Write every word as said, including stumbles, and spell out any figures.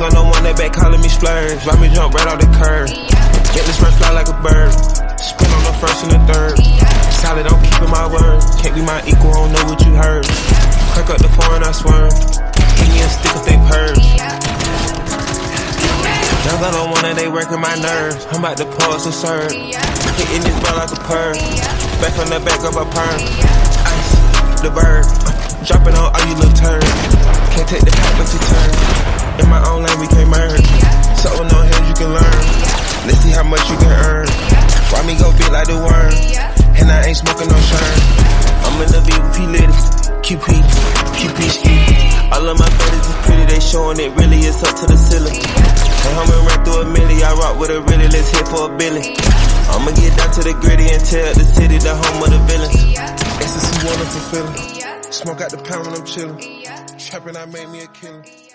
got no one that back calling me splurge. Let me jump right off the curb. Get this first fly like a bird. Spin on the first and the third. Solid, I'm keeping my word. Can't be my equal, don't know what you heard. Crack up the porn, I swerve. Give me a stick if they purge. Now I don't wanna, they working my nerves. I'm about to pause to serve. Hitting this ball like a perv. Back on the back of a perm. Ice, the bird. Dropping on all you little turds. Can't take the path, but you turn. In my own lane, we can't merge. So no hills you can learn. Let's see how much you can earn. Why me go big like the worm? And I ain't smoking no shirt. I'm in the V I P lit. Q P, Q P ski. All of my buddies is pretty, they showing it really is up to the ceiling. And homie ran through a milli, I rock with a really, let's hit for a billion. I'ma get down to the gritty and tell the city the home of the villains. Ecstasy, wonderful feeling. Smoke out the pound when I'm chillin'. Trappin', I made me a killer.